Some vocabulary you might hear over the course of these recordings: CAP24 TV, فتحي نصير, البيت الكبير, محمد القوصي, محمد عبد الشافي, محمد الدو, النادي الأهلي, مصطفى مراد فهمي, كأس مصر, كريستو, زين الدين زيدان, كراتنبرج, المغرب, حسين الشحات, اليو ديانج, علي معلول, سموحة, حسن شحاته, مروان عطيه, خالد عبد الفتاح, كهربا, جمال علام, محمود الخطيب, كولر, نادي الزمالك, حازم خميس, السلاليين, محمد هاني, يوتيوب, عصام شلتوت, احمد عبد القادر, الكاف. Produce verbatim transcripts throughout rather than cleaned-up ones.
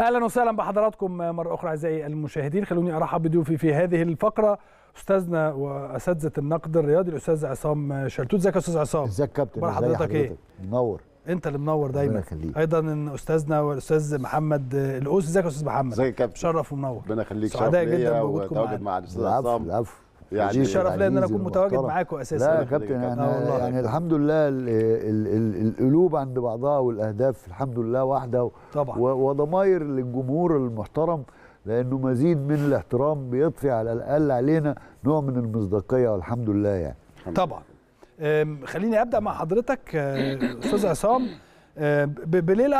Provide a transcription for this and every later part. اهلا وسهلا بحضراتكم مره اخرى اعزائي المشاهدين. خلوني ارحب بضيوفي في هذه الفقره استاذنا واساتذه النقد الرياضي الاستاذ عصام شلتوت. ازيك يا استاذ عصام؟ ازيك يا كابتن؟ ازي حضرتك؟ ايه منور. انت اللي منور دايما. ايضا استاذنا والاستاذ محمد الاوس. ازيك يا استاذ محمد؟ ازيك يا كابتن؟ شرف ومنور. ربنا يخليك. سعداء جدا بوجودكم معانا. مع, مع الاستاذ عصام يعني شرف لي ان انا اكون متواجد معاكم اساسا. لا يا كابتن انا يعني الحمد لله القلوب عند بعضها والاهداف الحمد لله واحده طبعا، وضماير للجمهور المحترم، لانه مزيد من الاحترام بيضفي على الاقل علينا نوع من المصداقيه والحمد لله يعني. طبعا خليني ابدا مع حضرتك استاذ عصام بليله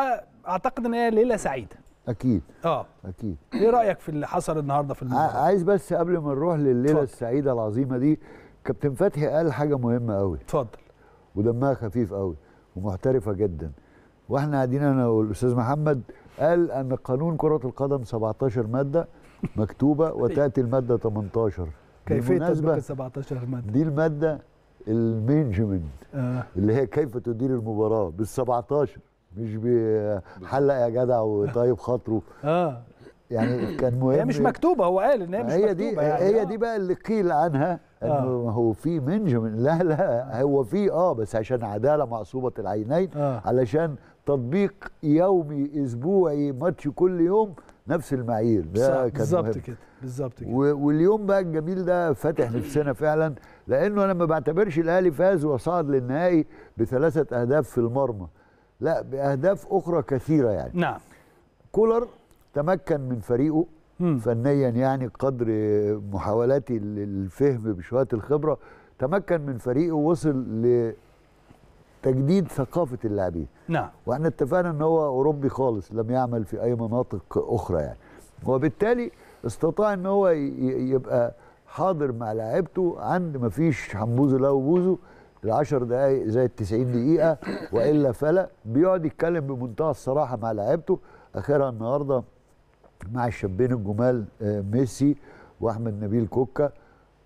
اعتقد ان هي ليله سعيده. اكيد اه اكيد. ايه رايك في اللي حصل النهارده في المباراه؟ عايز بس قبل ما نروح لليله السعيده العظيمه دي، كابتن فتحي قال حاجه مهمه قوي. اتفضل. ودمها خفيف قوي ومحترفه جدا، واحنا قاعدين انا والاستاذ محمد. قال ان قانون كره القدم سبعتاشر ماده مكتوبه وتاتي الماده ثمنتاشر. كيفيه تطبيق سبعتاشر ماده؟ دي الماده المانجمنت آه. اللي هي كيف تدير المباراه بال سبعتاشر، مش بحلق يا جدع وطيب خاطره اه يعني كان مهم. هي مش مكتوبه، هو قال ان هي مش هي مكتوبه. هي دي يعني هي آه. دي بقى اللي قيل عنها انه آه. هو في منجمنت. لا لا هو في اه بس عشان عداله معصوبه العينين آه. علشان تطبيق يومي اسبوعي ماتش كل يوم نفس المعايير. ده بالظبط كده بالظبط كده. واليوم بقى الجميل ده فاتح نفسنا فعلا، لانه انا ما بعتبرش الاهلي فاز وصعد للنهائي بثلاثه اهداف في المرمى، لا بأهداف أخرى كثيرة يعني. نعم. كولر تمكن من فريقه مم. فنيا يعني قدر محاولاتي للفهم بشوية الخبرة، تمكن من فريقه ووصل لتجديد ثقافة اللاعبين. نعم. وإحنا اتفقنا إن هو أوروبي خالص، لم يعمل في أي مناطق أخرى يعني، وبالتالي استطاع إن هو يبقى حاضر مع لاعبته عند ما فيش حمبوزه لا وبوزه. العشر دقايق زي التسعين دقيقة وإلا فلا، بيقعد يتكلم بمنتهى الصراحة مع لاعيبته. أخيرا النهاردة مع الشابين الجمال ميسي وأحمد نبيل كوكا،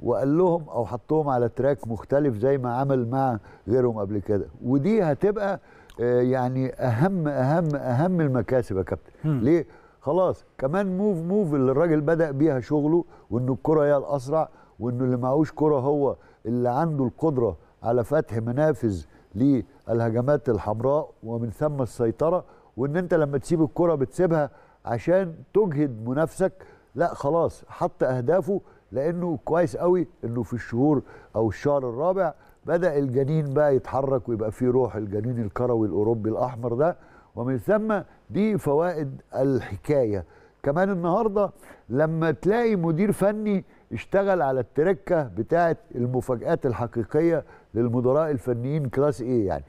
وقال لهم أو حطهم على تراك مختلف زي ما عمل مع غيرهم قبل كده، ودي هتبقى يعني أهم أهم أهم المكاسب يا كابتن. ليه؟ خلاص كمان موف موف اللي الراجل بدأ بيها شغله، وإنه الكرة هي الأسرع، وإنه اللي معهوش كرة هو اللي عنده القدرة على فتح منافذ للهجمات الحمراء ومن ثم السيطرة، وان انت لما تسيب الكرة بتسيبها عشان تجهد منافسك. لا خلاص حط اهدافه، لانه كويس قوي انه في الشهور او الشهر الرابع بدأ الجنين بقى يتحرك ويبقى فيه روح الجنين الكروي الاوروبي الاحمر ده، ومن ثم دي فوائد الحكاية. كمان النهاردة لما تلاقي مدير فني اشتغل على التركة بتاعت المفاجآت الحقيقية للمدراء الفنيين كلاس ايه يعني.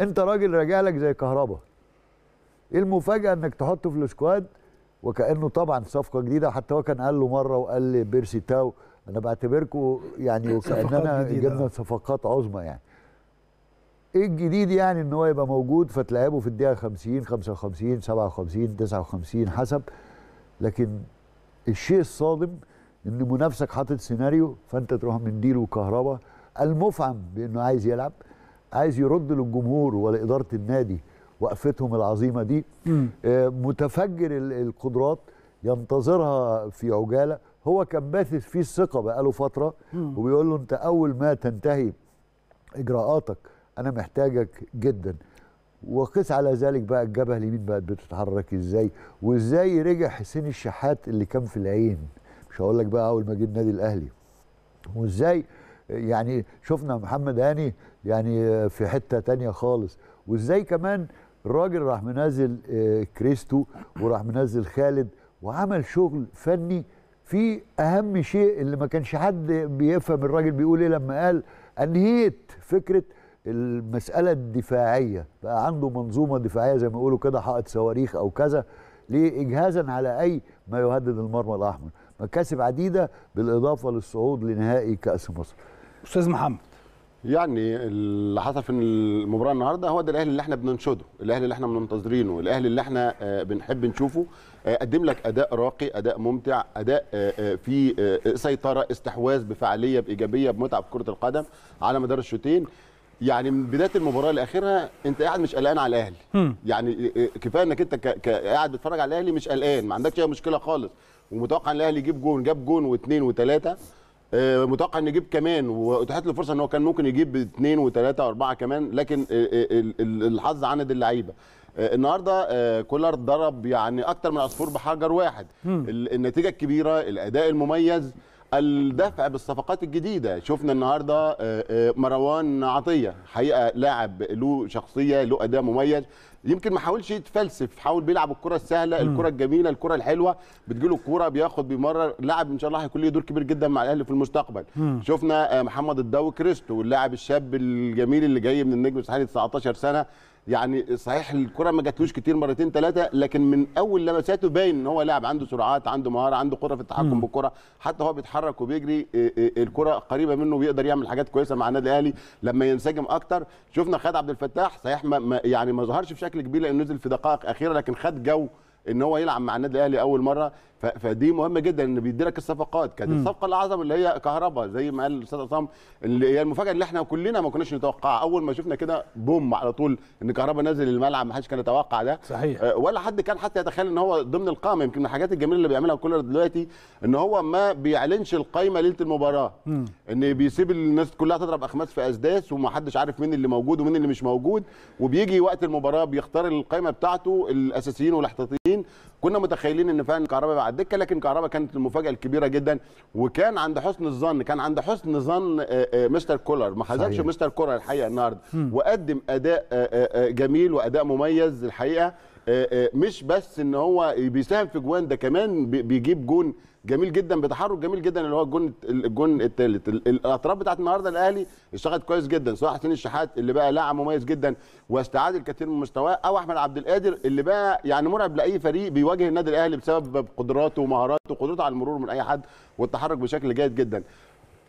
انت راجل راجع لك زي كهربا، ايه المفاجأة انك تحطه في الاسكواد وكأنه طبعا صفقة جديده. حتى هو كان قال له مرة وقال لبيرسي تاو انا بعتبركم يعني وكأننا جبنا صفقات عظمى يعني. ايه الجديد يعني ان هو يبقى موجود فتلاعبه في الدقيقة خمسين خمسة وخمسين سبعة وخمسين تسعة وخمسين حسب. لكن الشيء الصادم ان منافسك حاطط سيناريو، فانت تروح من ديله كهربا المفعم بانه عايز يلعب، عايز يرد للجمهور ولاداره النادي وقفتهم العظيمه دي. آه متفجر القدرات ينتظرها في عجاله. هو كان باثث فيه الثقه بقاله فتره مم. وبيقول له انت اول ما تنتهي اجراءاتك انا محتاجك جدا. وقس على ذلك بقى الجبهه اليمين بقت بتتحرك ازاي، وازاي رجع حسين الشحات اللي كان في العين، مش هقول لك بقى اول ما جه النادي الاهلي، وازاي يعني شفنا محمد هاني يعني في حته تانية خالص، وازاي كمان الراجل راح منزل كريستو وراح منزل خالد وعمل شغل فني في اهم شيء اللي ما كانش حد بيفهم الراجل بيقول ايه لما قال انهيت فكره المساله الدفاعيه، بقى عنده منظومه دفاعيه زي ما يقولوا كده حائط صواريخ او كذا، ليه اجهازا على اي ما يهدد المرمى الاحمر. مكاسب عديده بالاضافه للصعود لنهائي كاس مصر. استاذ محمد يعني اللي حصل في المباراه النهارده هو ده الاهلي اللي احنا بننشده، الاهلي اللي احنا منتظرينه، الاهلي اللي احنا بنحب نشوفه. قدم لك اداء راقي، اداء ممتع، اداء فيه سيطره، استحواذ، بفعاليه، بايجابيه، بمتعه بكره القدم على مدار الشوطين. يعني من بدايه المباراه لاخرها انت قاعد مش قلقان على الاهلي، يعني كفايه انك انت قاعد بتتفرج على الاهلي مش قلقان، ما عندكش اي مشكله خالص، ومتوقع ان الاهلي يجيب جون، جاب جون واثنين وثلاثه، متوقع ان يجيب كمان واتاحت له فرصه ان هو كان ممكن يجيب اثنين وثلاثه واربعه كمان، لكن الحظ عند اللعيبه. النهارده كولر ضرب يعني اكتر من عصفور بحجر واحد، النتيجه الكبيره، الاداء المميز، الدفع بالصفقات الجديده. شفنا النهارده مروان عطيه حقيقه لاعب له شخصيه، له اداء مميز، يمكن ما حاولش يتفلسف، حاول بيلعب الكره السهله، الكره الجميله، الكره الحلوه، بتجيله الكوره بياخد بيمرر، لاعب ان شاء الله هيكون له دور كبير جدا مع الاهلي في المستقبل. شفنا محمد الدو كريستو، اللاعب الشاب الجميل اللي جاي من النجم الساحلي تسعتاشر سنه، يعني صحيح الكره ما جاتلوش كتير، مرتين ثلاثه، لكن من اول لمساته باين ان هو لاعب عنده سرعات، عنده مهاره، عنده قدره في التحكم بالكره، حتى هو بيتحرك وبيجري الكره قريبه منه، بيقدر يعمل حاجات كويسه مع النادي الاهلي لما ينسجم اكتر. شفنا خالد عبد الفتاح صحيح ما يعني ما ظهرش بشكل كبير لانه نزل في دقائق اخيره، لكن خد جو ان هو يلعب مع النادي الاهلي اول مره، فدي مهمه جدا ان بيديلك الصفقات. كانت الصفقه الاعظم اللي هي كهربا زي ما قال الاستاذ عصام، اللي هي المفاجاه اللي احنا كلنا ما كناش نتوقعها، اول ما شفنا كده بوم على طول ان كهربا نازل الملعب، ما حدش كان يتوقع ده صحيح، ولا حد كان حتى يتخيل ان هو ضمن القائمه. يمكن من الحاجات الجميله اللي بيعملها كولر دلوقتي ان هو ما بيعلنش القائمه ليله المباراه، مم. ان بيسيب الناس كلها تضرب اخماس في اسداس وما حدش عارف مين اللي موجود ومين اللي مش موجود، وبيجي وقت المباراه بيختار القائمه بتاعته، الاساسيين والاحتياطيين. كنا متخيلين ان فعلا كهربا على الدكه، لكن كهربا كانت المفاجاه الكبيره جدا، وكان عند حسن الظن، كان عند حسن ظن مستر كولر، ما خذلش مستر كولر الحقيقه النهارده، وقدم اداء جميل واداء مميز الحقيقه، مش بس ان هو بيساهم في جوان، ده كمان بيجيب جون جميل جدا بتحرك جميل جدا اللي هو الجون الجون الثالث. الاطراف بتاعت النهارده الاهلي اشتغلت كويس جدا، سواء حسين الشحات اللي بقى لاعب مميز جدا واستعاد الكثير من مستواه، او احمد عبد القادر اللي بقى يعني مرعب لاي فريق بيواجه النادي الاهلي بسبب قدراته ومهاراته وقدرته على المرور من اي حد والتحرك بشكل جيد جدا.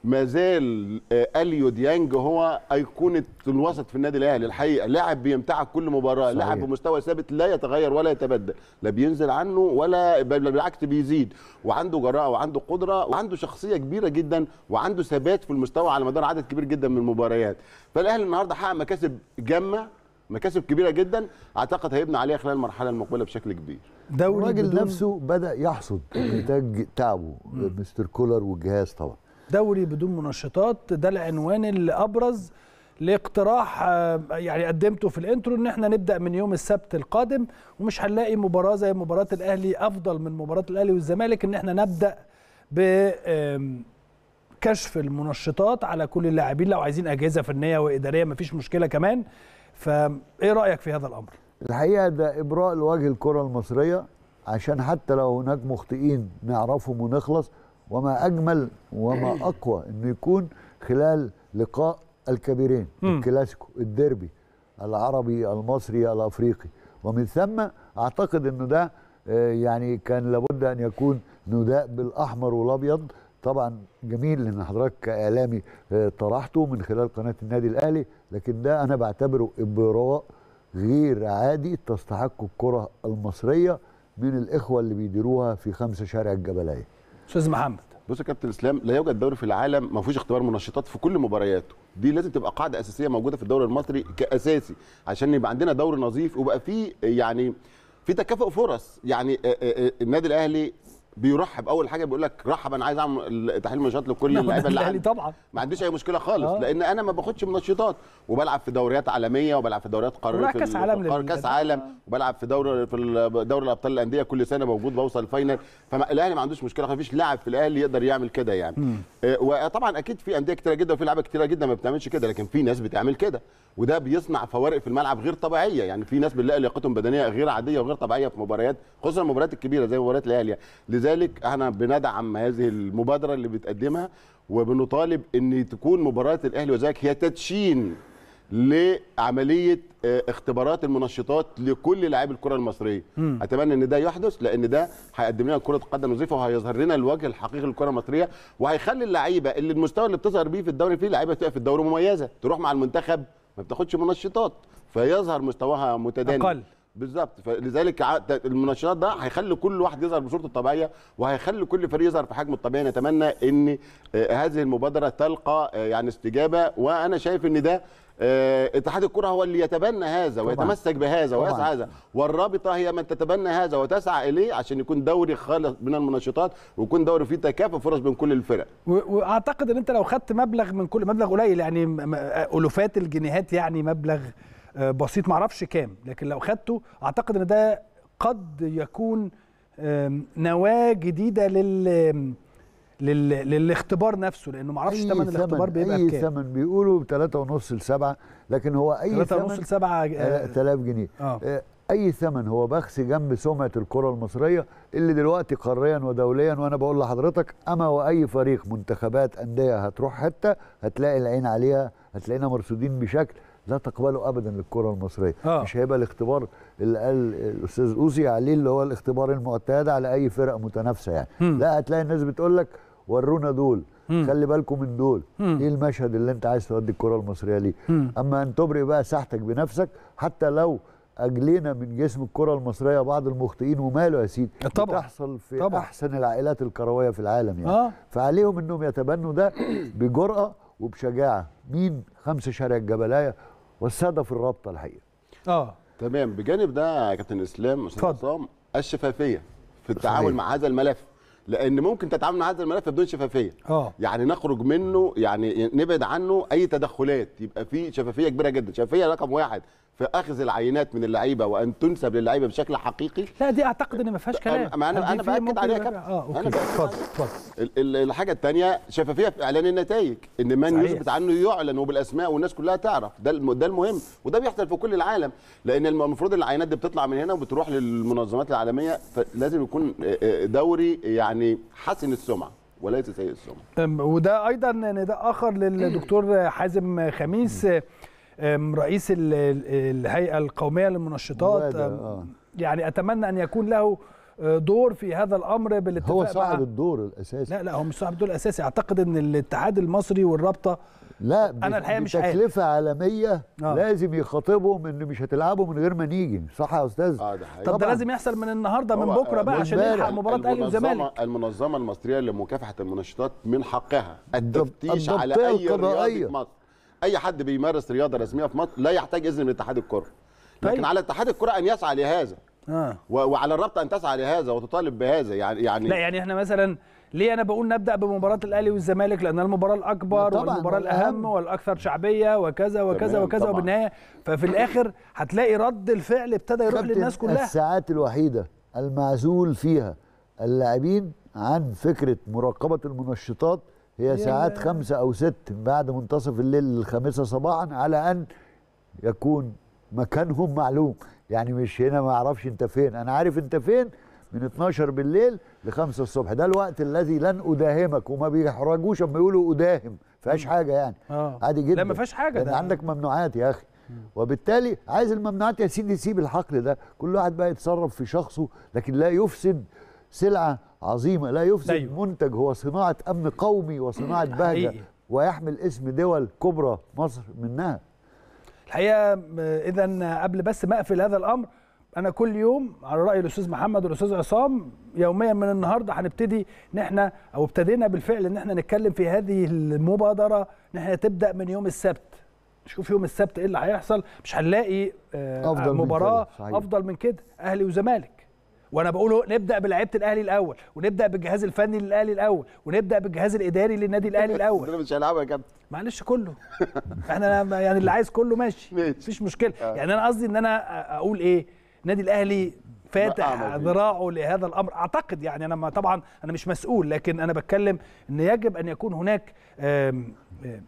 ما زال اليو ديانج هو ايقونه الوسط في النادي الاهلي الحقيقه، لاعب بيمتعك كل مباراه، لاعب بمستوى ثابت لا يتغير ولا يتبدل، لا بينزل عنه ولا بالعكس بيزيد، وعنده جراءه وعنده قدره وعنده شخصيه كبيره جدا وعنده ثبات في المستوى على مدار عدد كبير جدا من المباريات. فالاهلي النهارده حقق مكاسب جامه، مكاسب كبيره جدا، اعتقد هيبنى عليها خلال المرحله المقبله بشكل كبير. الراجل نفسه بدا يحصد نتاج تعبه مستر كولر والجهاز طبعا. دوري بدون منشطات، ده العنوان اللي ابرز لاقتراح يعني قدمته في الانترو، ان احنا نبدا من يوم السبت القادم، ومش هنلاقي مباراه زي مباراه الاهلي افضل من مباراه الاهلي والزمالك، ان احنا نبدا بكشف المنشطات على كل اللاعبين، لو عايزين اجهزه فنيه واداريه مفيش مشكله كمان. فايه رايك في هذا الامر؟ الحقيقه ده ابراء لوجه الكره المصريه، عشان حتى لو هناك مخطئين نعرفهم ونخلص، وما أجمل وما أقوى إنه يكون خلال لقاء الكبيرين، الكلاسيكو، الديربي العربي المصري الأفريقي، ومن ثم أعتقد إنه ده يعني كان لابد أن يكون نداء بالأحمر والأبيض. طبعا جميل إن حضرتك كإعلامي طرحته من خلال قناة النادي الأهلي، لكن ده أنا بعتبره إبراء غير عادي تستحق الكرة المصرية من الإخوة اللي بيديروها في خمسة شارع الجبلية. استاذ محمد، بص يا كابتن اسلام، لا يوجد دوري في العالم ما فيهوش اختبار منشطات في كل مبارياته، دي لازم تبقى قاعده اساسيه موجوده في الدوري المصري كاساسي، عشان يبقى عندنا دوري نظيف وبقى فيه يعني في تكافؤ فرص. يعني النادي الاهلي بيرحب، اول حاجه بيقول لك رحب، انا عايز اعمل تحليل منشطات لكل اللعيبه اللي عندي طبعا، ما عنديش اي مشكله خالص، آه. لان انا ما باخدش منشطات، وبلعب في دوريات عالميه وبلعب في دوريات قاريه، في كاس عالم، كاس عالم، وبلعب في دوري في دوري الابطال الانديه كل سنه موجود، بوصل فاينل. فالاهلي ما عندوش مشكله، ما فيش لاعب في الاهلي يقدر يعمل كده يعني، آه. وطبعا اكيد في انديه كتيره جدا وفي لعيبه كتيره جدا ما بتعملش كده، لكن في ناس بتعمل كده، وده بيصنع فوارق في الملعب غير طبيعيه. يعني في ناس بنلاقي لياقتهم بدنيه غير عاديه وغير طبيعيه في مباريات، خصوصا المباريات الكبيره زي مباريات الاهلي. لذلك احنا بندعم هذه المبادره اللي بتقدمها، وبنطالب ان تكون مباراه الاهلي والزمالك هي تدشين لعمليه اختبارات المنشطات لكل لاعبي الكره المصريه. مم. اتمنى ان ده يحدث، لان ده هيقدم لنا كره قدم نظيفه، وهيظهر لنا الوجه الحقيقي للكره المصريه، وهيخلي اللعيبه اللي المستوى اللي بتظهر بيه في الدوري، فيه لعيبه بتقف في الدوري مميزه، تروح مع المنتخب ما بتاخدش منشطات، فيظهر مستواها متدني، بالظبط. فلذلك المناشدات ده هيخلي كل واحد يظهر بصورته الطبيعيه، وهيخلي كل فريق يظهر في حجمه الطبيعي. نتمنى ان هذه المبادره تلقى يعني استجابه، وانا شايف ان ده اتحاد الكره هو اللي يتبنى هذا ويتمسك بهذا ويسعى هذا، والرابطه هي من تتبنى هذا وتسعى اليه عشان يكون دوري خالص من المناشطات، ويكون دوري فيه تكافؤ فرص بين كل الفرق. واعتقد ان انت لو خدت مبلغ من كل مبلغ قليل يعني الوفات الجنيهات يعني مبلغ بسيط ما اعرفش كام، لكن لو خدته اعتقد ان ده قد يكون نواه جديده لل لل... للاختبار نفسه، لانه ما اعرفش ثمن الاختبار بيبقى بكام. اي ثمن بيقولوا ثلاثة ونص لسبعة، لكن هو اي ثمن ثلاثة ونص لسبعة آلاف جنيه. آه. آه. اي ثمن هو بخس جنب سمعه الكره المصريه اللي دلوقتي قاريا ودوليا. وانا بقول لحضرتك اما واي فريق منتخبات انديه هتروح حته هتلاقي العين عليها، هتلاقينا مرصودين بشكل لا تقبله ابدا للكره المصريه. آه. مش هيبقى الاختبار اللي قال الاستاذ قوسي عليه اللي هو الاختبار المعتاد على اي فرق متنافسه يعني. م. لا هتلاقي الناس بتقول لك ورونا دول، مم. خلي بالكم من دول. مم. ايه المشهد اللي انت عايز تودي الكره المصريه ليه؟ مم. اما ان تبرئ بقى ساحتك بنفسك، حتى لو اجلينا من جسم الكره المصريه بعض المخطئين وماله يا سيدي، بتحصل في طبعًا. احسن العائلات الكرويه في العالم يعني. آه. فعليهم انهم يتبنوا ده بجرأه وبشجاعه. مين؟ خمسه شارع الجبلايه والساده في الرابطه الحقيقه. اه تمام. بجانب ده يا كابتن اسلام استاذ عصام، الشفافيه في التعامل صحيح. مع هذا الملف، لان ممكن تتعامل مع هذا الملف بدون شفافيه. أوه. يعني نخرج منه، يعني نبعد عنه اي تدخلات، يبقى في شفافيه كبيره جدا. شفافيه رقم واحد في اخذ العينات من اللعيبه وان تنسب للعيبه بشكل حقيقي. لا دي اعتقد ان ما فيهاش كلام. انا انا باكد عليها يا كابتن. اه اوكي اتفضل اتفضل. الحاجه الثانيه شفافيه في اعلان النتائج، ان من يثبت عنه يعلن وبالاسماء والناس كلها تعرف، ده ده المهم، وده بيحصل في كل العالم، لان المفروض العينات دي بتطلع من هنا وبتروح للمنظمات العالميه، فلازم يكون دوري يعني حسن السمعه وليس سيء السمعه. وده ايضا نداء اخر للدكتور حازم خميس رئيس الهيئة القومية للمنشطات. آه. يعني أتمنى أن يكون له دور في هذا الأمر بالاتفاق. هو صاحب الدور الأساسي. لا لا هو مش صاحب الدور الأساسي. أعتقد أن الاتحاد المصري والرابطة لا أنا الحقيقة مش عارف. تكلفة عالمية. آه. لازم يخاطبهم أن مش هتلعبوا من غير ما نيجي، صح يا أستاذ؟ آه ده حقيقي. طب ده لازم يحصل من النهاردة من بكرة بقى عشان نلحق مباراة الأهلي والزمالك. المنظمة المصرية لمكافحة المنشطات من حقها التفتيش على أي رياضي في مصر. اي حد بيمارس رياضه رسميه في مصر لا يحتاج اذن من اتحاد الكره، لكن طيب. على اتحاد الكره ان يسعى لهذا. آه. وعلى الرابطه ان تسعى لهذا وتطالب بهذا يعني. يعني لا يعني احنا مثلا ليه انا بقول نبدا بمباراه الاهلي والزمالك، لانها المباراه الاكبر والمباراه الاهم والاكثر شعبيه وكذا وكذا وكذا، وبالنهايه ففي الاخر هتلاقي رد الفعل ابتدى يروح للناس كلها. الساعات الوحيده المعزول فيها اللاعبين عن فكره مراقبه المنشطات هي ساعات خمسة أو ست بعد منتصف الليل الخامسة صباحا، على أن يكون مكانهم معلوم. يعني مش هنا ما أعرفش أنت فين، أنا عارف أنت فين من اتناشر بالليل ل خمسة الصبح، ده الوقت الذي لن أداهمك. وما بيحرجوش أما يقولوا أداهم، فيهاش حاجة يعني. آه. عادي جدا. لا ما فيهاش حاجة، ده عندك ممنوعات يا أخي. وبالتالي عايز الممنوعات يا سيدي سيب الحقل ده، كل واحد بقى يتصرف في شخصه، لكن لا يفسد سلعة عظيمة، لا يفسد أيوه. منتج هو صناعة أمن قومي وصناعة بهجة ويحمل اسم دول كبرى مصر منها. الحقيقة إذا قبل بس ما أقفل هذا الأمر، أنا كل يوم على رأي الأستاذ محمد والأستاذ عصام يوميا من النهاردة هنبتدي إن إحنا أو ابتدينا بالفعل إن إحنا نتكلم في هذه المبادرة، إن إحنا تبدأ من يوم السبت. شوف يوم السبت إيه اللي هيحصل، مش هنلاقي أفضل مباراة من أفضل من كده. أهلي وزمالك، وانا بقوله نبدا بلاعيبه الاهلي الاول، ونبدا بالجهاز الفني للاهلي الاول، ونبدا بالجهاز الاداري للنادي الاهلي الاول. انا مش هلعبها يا كابتن معلش كله احنا يعني اللي عايز كله ماشي مفيش مشكله. يعني انا قصدي ان انا اقول ايه، النادي الاهلي فاتح ذراعه لهذا الامر اعتقد. يعني انا طبعا انا مش مسؤول، لكن انا بتكلم ان يجب ان يكون هناك آم آم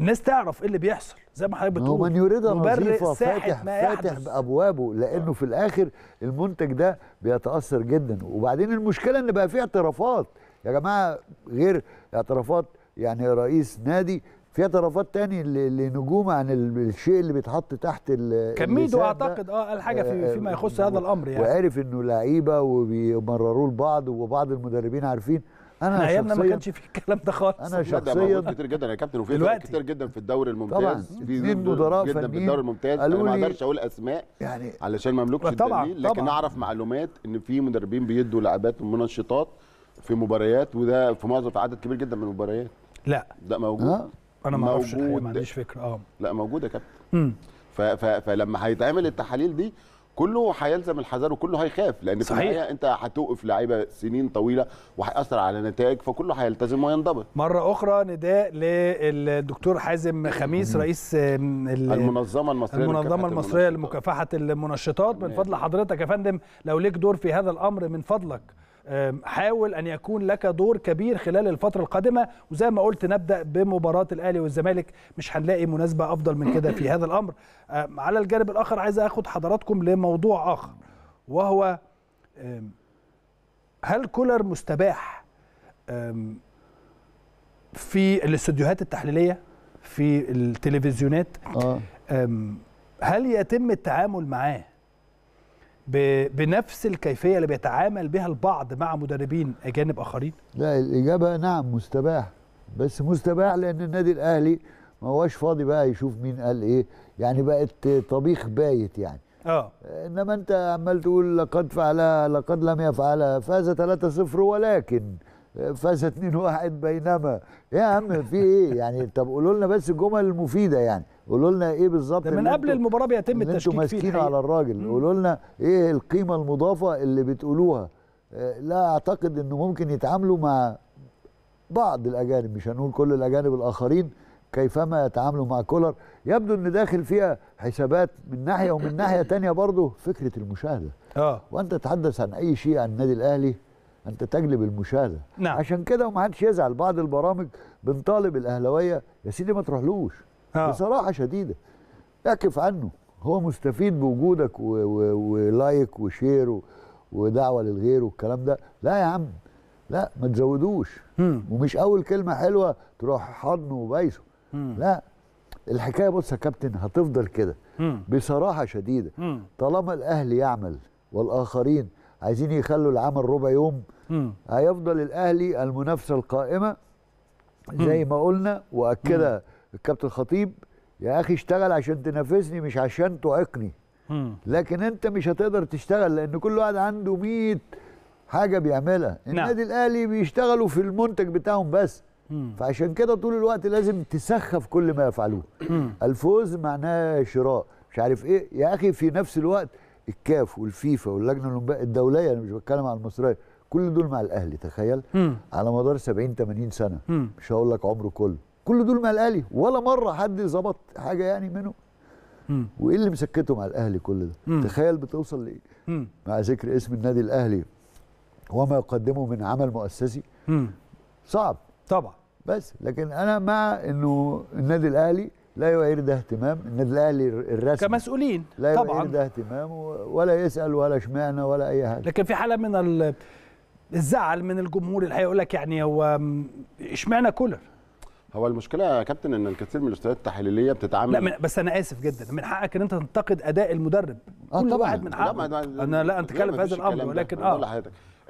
الناس تعرف ايه اللي بيحصل زي ما حضرتك بتقول. ومن يريدها نظيفه فاتح فاتح بابوابه، لانه في الاخر المنتج ده بيتاثر جدا. وبعدين المشكله ان بقى في اعترافات يا جماعه، غير اعترافات يعني رئيس نادي، في اعترافات تاني لنجوم عن الشيء اللي بيتحط تحت كميده. اعتقد اه قال حاجه في فيما يخص هذا الامر يعني، وعارف انه لعيبه وبيمرروا لبعض وبعض المدربين عارفين. انا ايامنا ما كانش في الكلام ده خالص. انا شخصيا كتير جدا يا كابتن، وفي فرق كتير جدا في الدوري الممتاز، في مدراء جدا في الدوري الممتاز. انا ما اقدرش اقول اسماء يعني علشان ما املكش التمرين، لكن اعرف معلومات ان في مدربين بيدوا لعبات ومنشطات في مباريات، وده في معظم في عدد كبير جدا من المباريات. لا ده موجود، انا ما اعرفش، ما عنديش فكره. اه لا موجود يا كابتن. فلما هيتعمل التحاليل دي كله هيلزم الحذر وكله هيخاف، لان في الحقيقه انت هتوقف لعيبه سنين طويله وهيأثر على نتائج، فكله هيلتزم وينضبط. مره اخرى نداء للدكتور حازم خميس رئيس المنظمه المصريه المنظمه المصريه لمكافحه المنشطات. من فضل حضرتك يا فندم لو ليك دور في هذا الامر، من فضلك حاول أن يكون لك دور كبير خلال الفترة القادمة. وزي ما قلت نبدأ بمباراة الأهلي والزمالك، مش هنلاقي مناسبة أفضل من كده في هذا الأمر. على الجانب الآخر عايز أخد حضراتكم لموضوع آخر، وهو هل كولر مستباح في الاستوديوهات التحليلية في التلفزيونات؟ هل يتم التعامل معاه بنفس الكيفية اللي بيتعامل بها البعض مع مدربين أجانب آخرين؟ لا، الإجابة نعم مستباح، بس مستباح لأن النادي الأهلي ما هواش فاضي بقى يشوف مين قال إيه، يعني بقت طبيخ بايت يعني. آه. إنما أنت عمال تقول لقد فعلها لقد لم يفعلها، فاز ثلاثة صفر ولكن فاز اثنين واحد، بينما يا عم في إيه يعني؟ طب قولوا لنا بس الجمل المفيدة يعني، قولوا لنا ايه بالظبط من قبل المباراه بيتم التشكيك فيه، انتوا ماسكين على الراجل، قولوا لنا ايه القيمه المضافه اللي بتقولوها. لا اعتقد انه ممكن يتعاملوا مع بعض الاجانب، مش هنقول كل الاجانب الاخرين، كيفما يتعاملوا مع كولر. يبدو ان داخل فيها حسابات من ناحيه، ومن ناحيه ثانيه برضه فكره المشاهده. اه وانت تتحدث عن اي شيء عن النادي الاهلي انت تجلب المشاهده. نعم. عشان كده ومحدش يزعل، بعض البرامج بنطالب الاهلاويه يا سيدي ما تروحلوش بصراحة شديدة، اعكف عنه، هو مستفيد بوجودك ولايك وشير ودعوة للغير والكلام ده. لا يا عم لا، ما تزودوش، ومش أول كلمة حلوة تروح حضنه وبايسه. لا، الحكاية بص يا كابتن هتفضل كده بصراحة شديدة. طالما الأهلي يعمل والآخرين عايزين يخلوا العمل ربع يوم، هيفضل الأهلي المنافسة القائمة زي ما قلنا، وأكدها الكابتن الخطيب، يا اخي اشتغل عشان تنافسني مش عشان تعيقني. لكن انت مش هتقدر تشتغل لان كل واحد عنده مية حاجه بيعملها. النادي الاهلي بيشتغلوا في المنتج بتاعهم بس، فعشان كده طول الوقت لازم تسخف كل ما يفعلوه. الفوز معناه شراء مش عارف ايه يا اخي. في نفس الوقت الكاف والفيفا واللجنه الدوليه، انا مش بتكلم على المصريه، كل دول مع الاهلي. تخيل على مدار سبعين ثمانين سنه، مش هقول لك عمره كله، كل دول مع الاهلي، ولا مره حد ظبط حاجه يعني منهم. وايه اللي مسكته مع الاهلي كل ده؟ مم. تخيل بتوصل لايه؟ مع ذكر اسم النادي الاهلي وما يقدمه من عمل مؤسسي. مم. صعب طبعا، بس لكن انا مع انه النادي الاهلي لا يعير ده اهتمام، النادي الاهلي الرسمي كمسؤولين لا يعير ده اهتمام، ولا يسال ولا اشمعنى ولا اي حاجه. لكن في حاله من الزعل من الجمهور اللي هيقول لك يعني هو اشمعنى كولر؟ هو المشكلة يا كابتن ان الكثير من الاستوديوهات التحليلية بتتعامل، لا بس انا اسف جدا، من حقك ان انت تنتقد اداء المدرب. اه كل طبعا واحد من حقه. لا ما انا لا اتكلم في هذا الامر، ولكن اه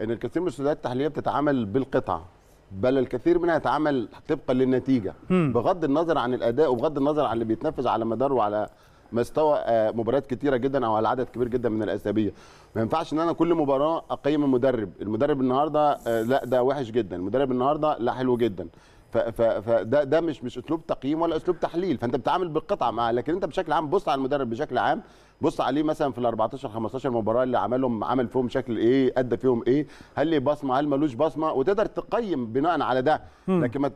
ان الكثير من الاستوديوهات التحليلية بتتعامل بالقطعة، بل الكثير منها يتعامل طبقا للنتيجة، م. بغض النظر عن الاداء وبغض النظر عن اللي بيتنفذ على مدار وعلى مستوى مباريات كتيرة جدا او على عدد كبير جدا من الاسابيع. ما ينفعش ان انا كل مباراة اقيم المدرب، المدرب النهارده لا ده وحش جدا، المدرب النهارده لا حلو جدا. فده ده مش مش اسلوب تقييم ولا اسلوب تحليل، فانت بتعامل بالقطعه مع. لكن انت بشكل عام بص على المدرب بشكل عام، بص عليه مثلا في ال أربعتاشر خمستاشر مباراه اللي عملهم، عمل فيهم شكل ايه، ادى فيهم ايه، هل ليه بصمه هل ملوش بصمه، وتقدر تقيم بناء على ده. م. لكن ما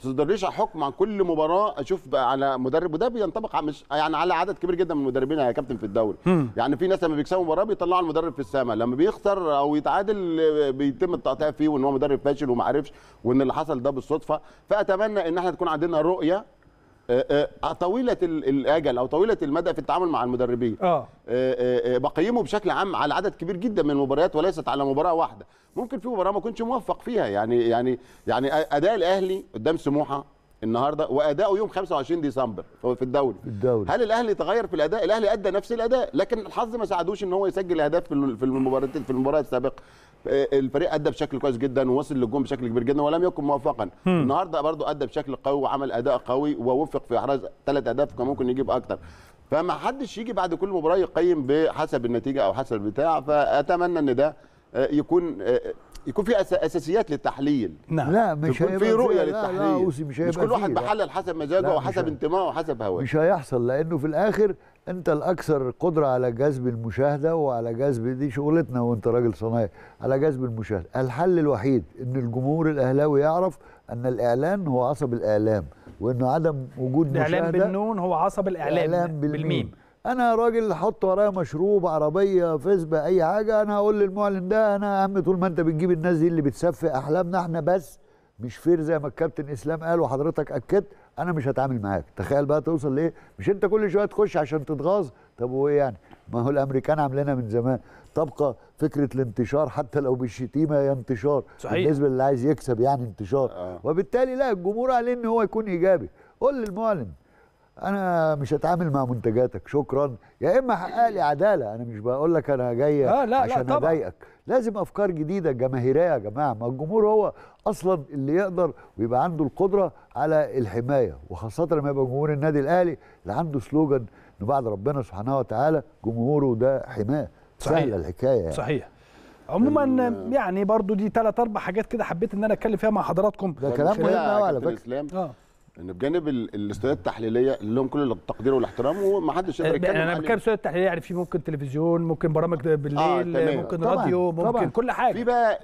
تصدرليش حكم عن كل مباراه اشوف بقى على مدرب، وده بينطبق مش يعني على عدد كبير جدا من المدربين يا كابتن في الدوري. م. يعني في ناس لما بيكسبوا مباراه بيطلعوا المدرب في السماء، لما بيخسر او يتعادل بيتم التقطيع فيه وان هو مدرب فاشل وما عرفش وان اللي حصل ده بالصدفه. فاتمنى ان احنا تكون عندنا رؤيه طويله الاجل او طويله المدى في التعامل مع المدربين. اه بقيمه بشكل عام على عدد كبير جدا من المباريات وليست على مباراه واحده. ممكن في مباراه ما كنتش موفق فيها، يعني يعني يعني اداء الاهلي قدام سموحه النهارده واداؤه يوم خمسة وعشرين ديسمبر هو في الدوري. الدوري هل الاهلي تغير في الاداء؟ الاهلي ادى نفس الاداء، لكن الحظ ما ساعدوش ان هو يسجل اهداف في المباراه في المباراه السابقه. الفريق ادى بشكل كويس جدا ووصل للجون بشكل كبير جدا ولم يكن موفقا. النهارده برضه ادى بشكل قوي وعمل اداء قوي ووفق في احراز ثلاث اهداف، كان ممكن يجيب اكتر. فما حدش يجي بعد كل مباراه يقيم بحسب النتيجه او حسب البتاع، فاتمنى ان ده يكون يكون في اساسيات للتحليل. نعم. لا مش هيبقى في رؤيه للتحليل. لا لا مش, مش كل واحد بحلل حسب مزاجه وحسب انتمائه وحسب هواه. مش هيحصل، لانه في الاخر انت الاكثر قدره على جذب المشاهده وعلى جذب، دي شغلتنا وانت راجل صنايعي، على جذب المشاهده. الحل الوحيد ان الجمهور الاهلاوي يعرف ان الاعلان هو عصب الاعلام، وانه عدم وجود مشاهده. الاعلام بالنون هو عصب الاعلام, الإعلام بالميم. انا راجل حط ورايا مشروب، عربيه، فيسبا، اي حاجه، انا هقول للمعلن ده انا اهم طول ما انت بتجيب الناس دي اللي بتصفي احلامنا احنا، بس مش فير زي ما الكابتن اسلام قال وحضرتك اكدت، انا مش هتعامل معاك. تخيل بقى توصل ليه؟ مش انت كل شويه تخش عشان تتغاظ. طب وايه يعني؟ ما هو الامريكان عاملينها من زمان، تبقى فكره الانتشار حتى لو بالشتيمه هي انتشار. صحيح. بالنسبه للي عايز يكسب يعني انتشار. آه. وبالتالي لا، الجمهور عليه ان هو يكون ايجابي. قول للمعلن انا مش هتعامل مع منتجاتك، شكرا، يا اما حقق لي عداله. انا مش بقول لك انا جاي آه لا عشان لا اضايقك. لازم افكار جديده جماهيريه يا جماعه. ما الجمهور هو اصلا اللي يقدر ويبقى عنده القدره على الحمايه، وخاصه لما يبقى جمهور النادي الاهلي اللي عنده سلوجان انه بعد ربنا سبحانه وتعالى جمهوره ده حماه. سهله الحكايه يعني. صحيح. عموما يعني برضو دي ثلاث اربع حاجات كده حبيت ان انا اتكلم فيها مع حضراتكم. ده كلام مهم قوي على فكره، ان بجانب الاستوديوهات التحليليه اللي لهم كل التقدير والاحترام ومحدش يقدر يتكلم. انا بتكلم استوديوهات تحليليه يعني، في ممكن تلفزيون، ممكن برامج بالليل، آه ممكن طبعًا راديو، ممكن طبعًا كل حاجه. في بقى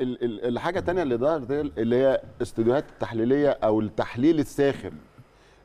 الحاجه الثانيه اللي ظهرت اللي هي الاستوديوهات التحليليه او التحليل الساخر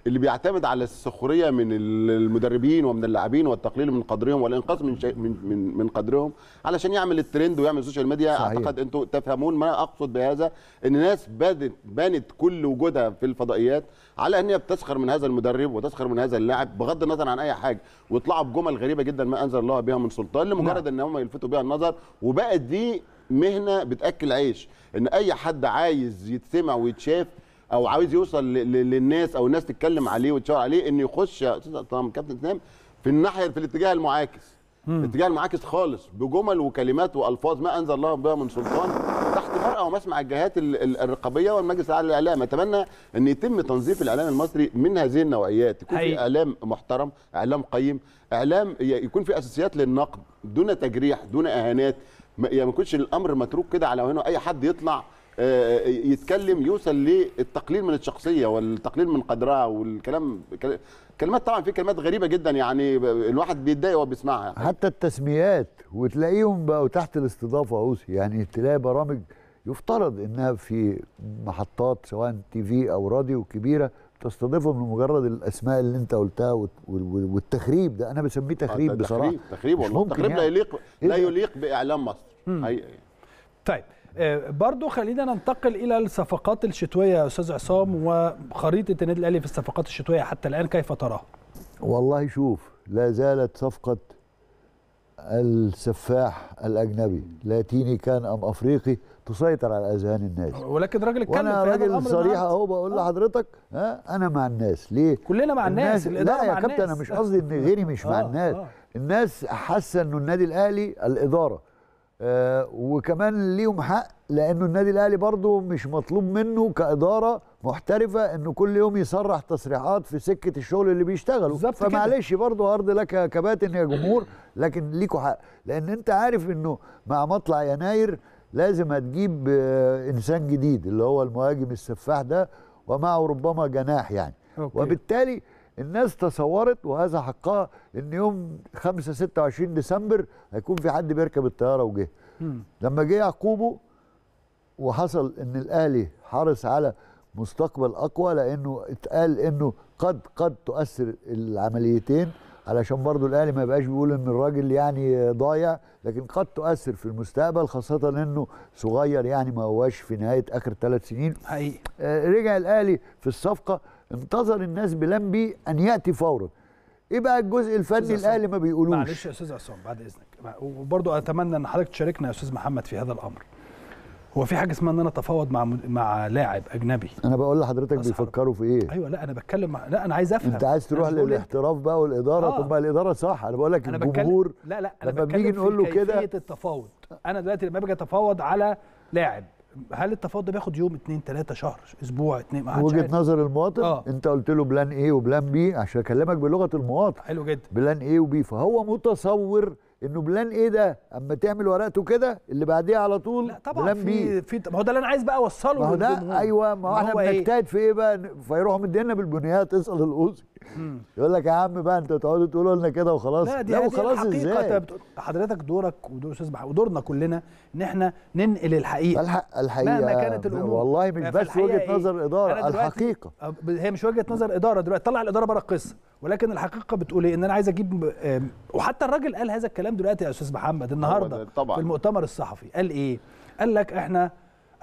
اللي بيعتمد على السخريه من المدربين ومن اللاعبين والتقليل من قدرهم والانقاص من من, من من قدرهم علشان يعمل الترند ويعمل السوشيال ميديا. صحيح. اعتقد انتم تفهمون ما اقصد بهذا، ان الناس بانت بانت كل وجودها في الفضائيات على ان هي بتسخر من هذا المدرب وتسخر من هذا اللاعب بغض النظر عن اي حاجه، ويطلعوا بجمل غريبه جدا ما انزل الله بها من سلطان لمجرد ان هم يلفتوا بها النظر. وبقت دي مهنه بتاكل عيش، ان اي حد عايز يتسمع ويتشاف او عاوز يوصل للناس او الناس تتكلم عليه وتشاور عليه، انه يخش يا استاذ كابتن اسلام في الناحيه في الاتجاه المعاكس. مم. الاتجاه المعاكس خالص بجمل وكلمات والفاظ ما انزل الله بها من سلطان تحت مرأة ومسمع الجهات الرقابيه والمجلس الاعلى للاعلام. اتمنى ان يتم تنظيف الاعلام المصري من هذه النوعيات، يكون في اعلام محترم، اعلام قيم، اعلام يكون في اساسيات للنقد دون تجريح دون اهانات، ما يكونش الامر متروك كده على هنا، اي حد يطلع يتكلم يوصل للتقليل من الشخصيه والتقليل من قدرها والكلام. كلمات طبعا في كلمات غريبه جدا يعني الواحد بيتضايق وهو بيسمعها، حتى التسميات وتلاقيهم بقوا تحت الاستضافه اوسي. يعني تلاقي برامج يفترض انها في محطات سواء تي في او راديو كبيره تستضيفهم لمجرد الاسماء اللي انت قلتها والتخريب ده. انا بسميه تخريب بصراحه. تخريب تخريب والله، تخريب يعني. لا يليق لا يليق باعلام مصر حقيقي. طيب برضو خلينا ننتقل الى الصفقات الشتويه يا استاذ عصام، وخريطه النادي الاهلي في الصفقات الشتويه حتى الان كيف تراها؟ والله شوف، لا زالت صفقه السفاح الاجنبي لاتيني كان ام افريقي تسيطر على اذهان الناس، ولكن راجل اتكلم في هذا الامر. انا راجل صريح اهو بقول لحضرتك، ها انا مع الناس. ليه؟ كلنا مع الناس، الناس لا يا كابتن انا مش قصدي ان غيري مش آه مع الناس. آه. الناس حاسه انه النادي الاهلي الاداره آه وكمان ليهم حق، لانه النادي الاهلي برضه مش مطلوب منه كاداره محترفه انه كل يوم يصرح تصريحات في سكه الشغل اللي بيشتغلوا. فمعلش برضه هارد لك يا كباتن يا جمهور، لكن ليكوا حق، لان انت عارف انه مع مطلع يناير لازم هتجيب آه انسان جديد اللي هو المهاجم السفاح ده، ومعه ربما جناح يعني. أوكي. وبالتالي الناس تصورت وهذا حقها ان يوم خمسة ستة وعشرين ديسمبر هيكون في حد بيركب الطياره وجه. لما جه يعقوبه وحصل ان الاهلي حرص على مستقبل اقوى، لانه اتقال انه قد قد تؤثر العمليتين، علشان برضو الاهلي ما يبقاش بيقول ان الراجل يعني ضايع، لكن قد تؤثر في المستقبل خاصه انه صغير يعني ما هواش في نهايه اخر ثلاث سنين. حقيقي. آه رجع الاهلي في الصفقه، انتظر الناس بلان بي ان ياتي فورا. ايه بقى الجزء الفني الاهلي ما بيقولوش؟ معلش يا استاذ عصام بعد اذنك، وبرضه اتمنى ان حضرتك تشاركنا يا استاذ محمد في هذا الامر. هو في حاجه اسمها ان انا اتفاوض مع مع لاعب اجنبي؟ انا بقول لحضرتك بيفكروا في ايه؟ ايوه لا انا بتكلم مع... لا انا عايز افهم. انت عايز تروح للاحتراف بقى والاداره؟ آه. طب بقى الاداره صح. انا بقول لك الجمهور بتكلم... لا لا انا لما بنيجي نقول له كده كيفيه التفاوض. انا دلوقتي لما باجي اتفاوض على لاعب، هل التفاوض ده بياخد يوم اثنين ثلاثه شهر اسبوع اثنين؟ وجهه نظر المواطن. آه. انت قلت له بلان ايه وبلان بي عشان اكلمك بلغه المواطن. حلو جدا. بلان ايه وبي، فهو متصور انه بلان ايه ده اما تعمل ورقته كده اللي بعديها على طول. لا طبعا بلان بي في ما هو ده اللي انا عايز بقى اوصله. ما هو ده ايوه، ما هو احنا بنجتهد في ايه بقى؟ فيروحوا مدينا بالبنيات. اسال القوصي يقول لك يا عم بقى انتوا تقعدوا تقولوا لنا كده وخلاص. لا دي خلاص ازاي؟ حضرتك دورك ودور استاذ محمود ودورنا كلنا ان احنا ننقل الحقيقه. الحق الحقيقه مهما كانت الامور. والله مش بس وجهه نظر الاداره، الحقيقه هي مش وجهه نظر اداره. دلوقتي طلع الاداره بره القصه، ولكن الحقيقه بتقول ايه؟ ان انا عايز اجيب. وحتى الراجل قال هذا الكلام دلوقتي يا استاذ محمد النهارده في المؤتمر الصحفي. قال ايه؟ قال لك احنا